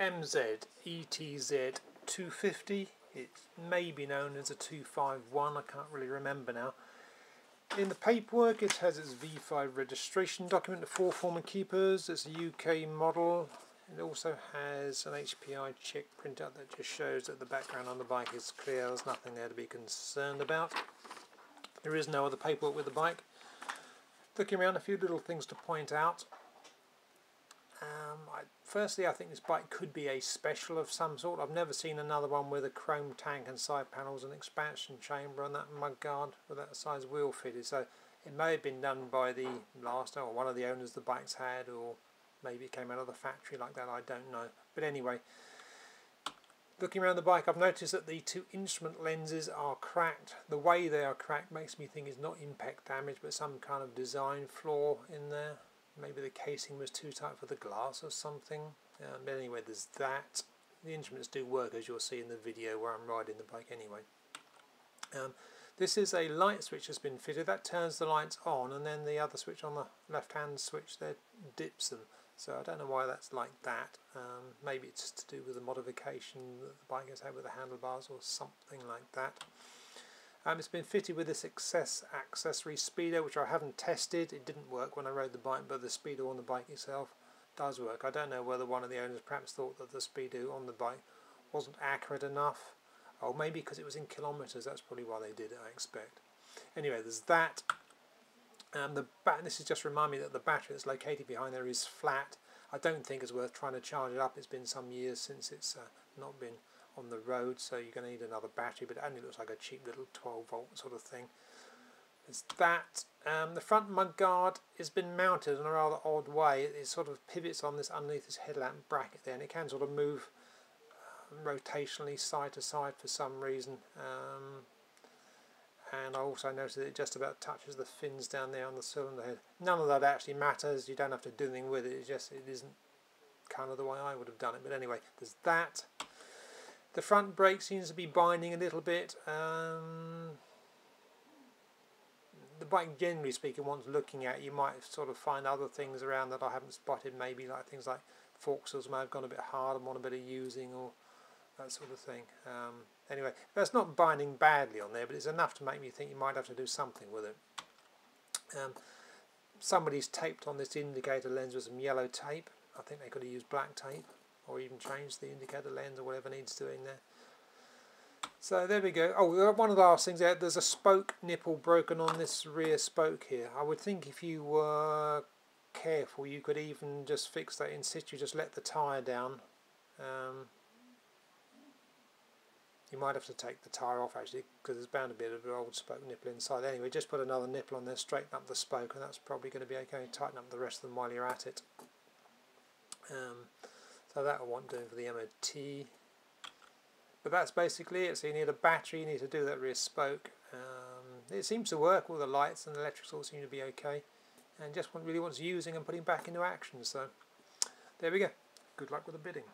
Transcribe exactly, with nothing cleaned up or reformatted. M Z E T Z two fifty, it may be known as a two five one, I can't really remember now. In the paperwork it has its V five registration document for former keepers, it's a U K model. It also has an H P I check printout that just shows that the background on the bike is clear, there's nothing there to be concerned about. There is no other paperwork with the bike. Looking around, a few little things to point out. Um, I, firstly, I think this bike could be a special of some sort. I've never seen another one with a chrome tank and side panels and expansion chamber and that mudguard with that size wheel fitted. So it may have been done by the last owner or one of the owners the bike's had, or maybe it came out of the factory like that, I don't know. But anyway, looking around the bike, I've noticed that the two instrument lenses are cracked. The way they are cracked makes me think it's not impact damage but some kind of design flaw in there. Maybe the casing was too tight for the glass or something. Um, but anyway, there's that. The instruments do work, as you'll see in the video where I'm riding the bike anyway. Um, this is a light switch that's been fitted. That turns the lights on, and then the other switch on the left-hand switch there dips them. So I don't know why that's like that. Um, maybe it's just to do with the modification that the bike has had with the handlebars or something like that. Um, it's been fitted with this excess accessory speedo, which I haven't tested. It didn't work when I rode the bike, but the speedo on the bike itself does work. I don't know whether one of the owners perhaps thought that the speedo on the bike wasn't accurate enough, or maybe because it was in kilometres, that's probably why they did it, I expect. Anyway, there's that. Um, the bat this is just remind me that the battery that's located behind there is flat. I don't think it's worth trying to charge it up. It's been some years since it's uh, not been on the road, so you're going to need another battery, but it only looks like a cheap little twelve volt sort of thing. There's that. Um, the front mudguard has been mounted in a rather odd way. It, it sort of pivots on this underneath this headlamp bracket there, and it can sort of move uh, rotationally side to side for some reason. Um, and I also noticed that it just about touches the fins down there on the cylinder head. None of that actually matters, you don't have to do anything with it, it's just, it isn't kind of the way I would have done it, but anyway, there's that. The front brake seems to be binding a little bit. Um, the bike, generally speaking, once looking at it, you might sort of find other things around that I haven't spotted, maybe like things like forksels may have gone a bit hard and want a bit of using, or that sort of thing. Um, anyway, that's not binding badly on there, but it's enough to make me think you might have to do something with it. Um, somebody's taped on this indicator lens with some yellow tape. I think they could have used black tape, or even change the indicator lens or whatever needs doing there. So there we go. Oh, one of the last things there, there's a spoke nipple broken on this rear spoke here. I would think if you were careful you could even just fix that in situ, just let the tyre down. Um, you might have to take the tyre off actually, because there's bound to be a bit of an old spoke nipple inside. Anyway, just put another nipple on there, straighten up the spoke, and that's probably going to be okay. Tighten up the rest of them while you're at it. Um, So that'll want doing for the M O T. But that's basically it. So you need a battery, you need to do that rear spoke. Um, it seems to work, all the lights and the electrics all seem to be okay. And just really wants using and putting back into action. So there we go. Good luck with the bidding.